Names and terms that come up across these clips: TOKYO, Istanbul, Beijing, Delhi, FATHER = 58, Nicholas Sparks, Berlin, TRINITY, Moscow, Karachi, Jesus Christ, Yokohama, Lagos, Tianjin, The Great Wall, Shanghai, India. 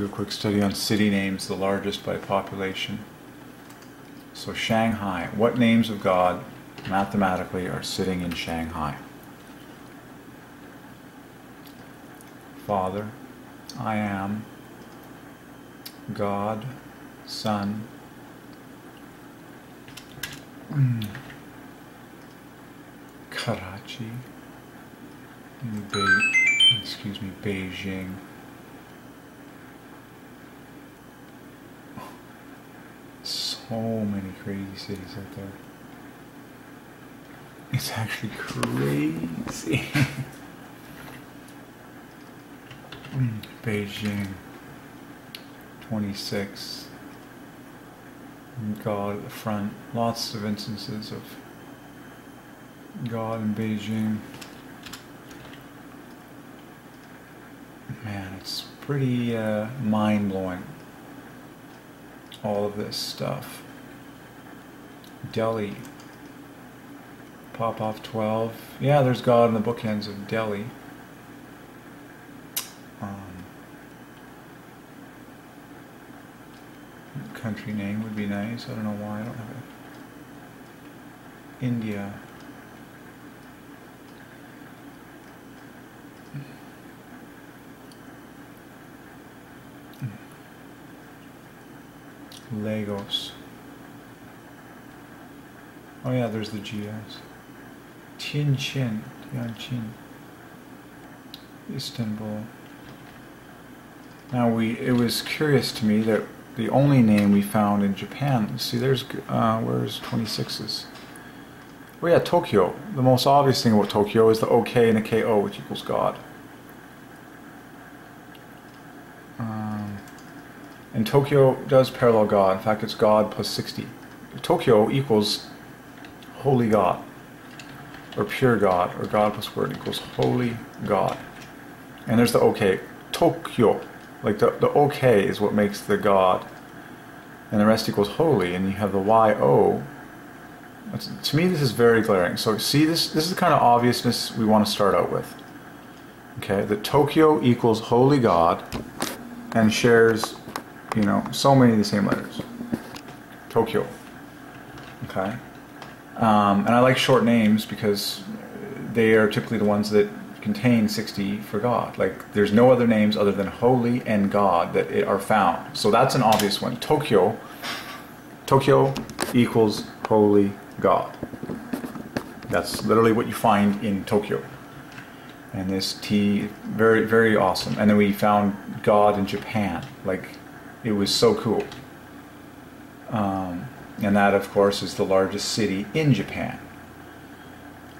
do a quick study on city names, the largest by population. So Shanghai, what names of God mathematically are sitting in Shanghai? Father, I Am, God, Son, Karachi, Beijing, so many crazy cities out there. It's actually crazy. Beijing, 26. God at the front. Lots of instances of God in Beijing. Man, it's pretty mind-blowing, all of this stuff. Delhi. Popoff 12. Yeah, there's God in the bookends of Delhi. Country name would be nice. I don't know why I don't have it. India. Lagos. Oh yeah, there's the GIs. Tianjin. Istanbul. Now it was curious to me that the only name we found in Japan. See, there's where's 26s? Oh yeah, Tokyo. The most obvious thing about Tokyo is the OK and the KO, which equals God. And Tokyo does parallel God. In fact, it's God plus 60. Tokyo equals holy God, or pure God, or God plus word equals holy God. And there's the OK. Tokyo. Like the OK is what makes the God, and the rest equals holy, and you have the YO. To me, this is very glaring. So see, this is the kind of obviousness we want to start out with. Okay, the Tokyo equals holy God, and shares, you know, so many of the same letters. Tokyo. Okay, and I like short names because they are typically the ones that contain 60 for God. Like, there's no other names other than holy and God that are found. So that's an obvious one. Tokyo equals holy God. That's literally what you find in Tokyo. And this T, very, very awesome. And then we found God in Japan. Like, it was so cool. And that, of course, is the largest city in Japan.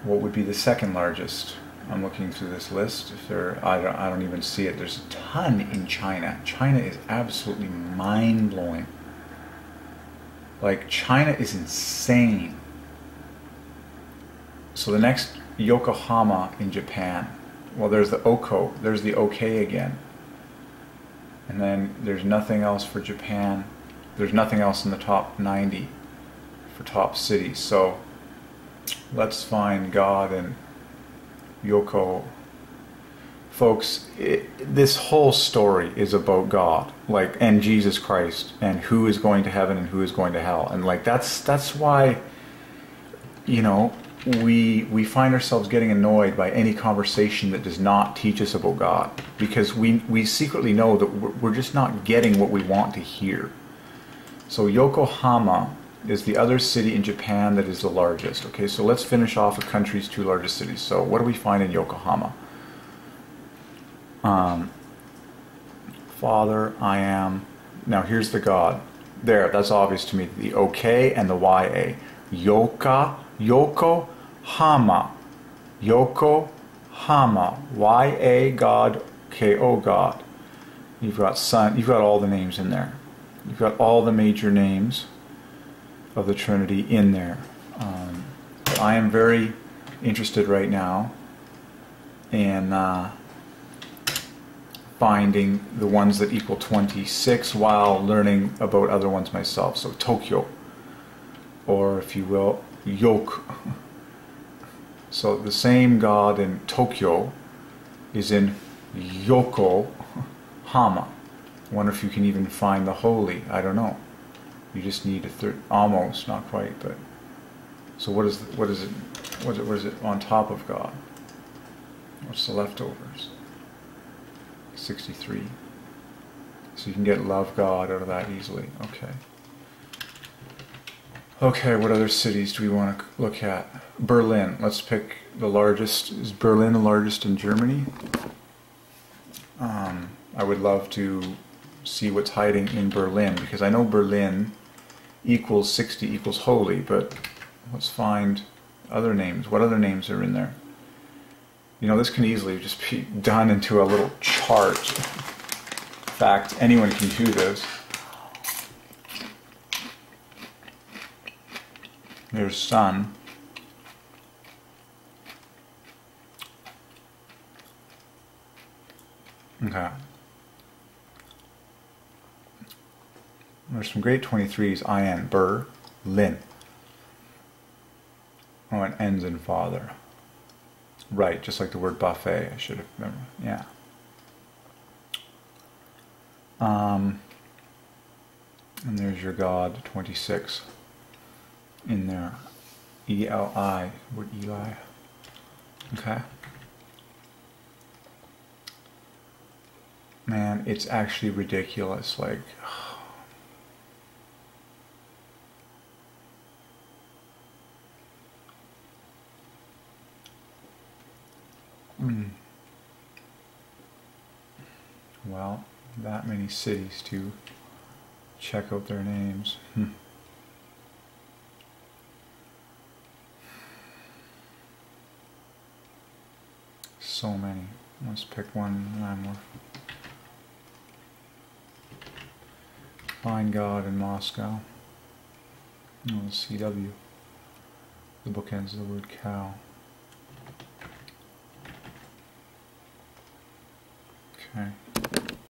What would be the second largest? I'm looking through this list. If there, I don't even see it. There's a ton in China. China is absolutely mind-blowing. Like, China is insane. So the next, Yokohama in Japan. Well, there's the Oko. There's the OK again. And then there's nothing else for Japan. There's nothing else in the top 90 for top cities. So let's find God in Yoko. Folks, this whole story is about God, like, and Jesus Christ, and who is going to heaven and who is going to hell, and like that's why, you know, we find ourselves getting annoyed by any conversation that does not teach us about God, because we secretly know that we're just not getting what we want to hear. So Yokohama is the other city in Japan that is the largest. Okay, so let's finish off the country's two largest cities. So what do we find in Yokohama? Father, I Am. Now here's the God. There, that's obvious to me. The OK and the YA. Yokohama. Yokohama. YA God, KO God. You've got Son. You've got all the names in there. You've got all the major names of the Trinity in there. But I am very interested right now in finding the ones that equal 26 while learning about other ones myself. So Tokyo, or if you will, Yok. So the same God in Tokyo is in Yokohama. wonder if you can even find the holy. I don't know. You just need a third, almost, not quite, but. So what is it on top of God? What's the leftovers? 63. So you can get love God out of that easily. Okay. Okay, what other cities do we want to look at? Berlin. Let's pick the largest. Is Berlin the largest in Germany? I would love to see what's hiding in Berlin, because I know Berlin equals 60 equals holy, but let's find other names. What other names are in there? You know, this can easily just be done into a little chart. In fact, anyone can do this. There's sun. Okay. There's some great 23s. I-N. Berlin. Oh, it ends in father. Right, just like the word buffet. I should have remembered. Yeah. And there's your God, 26. In there. E-L-I. Word Eli. Okay. Man, it's actually ridiculous. Like, well, that many cities to check out their names. So many. Let's pick one more. Find God in Moscow. Oh, the CW. The book ends with the word cow. Okay,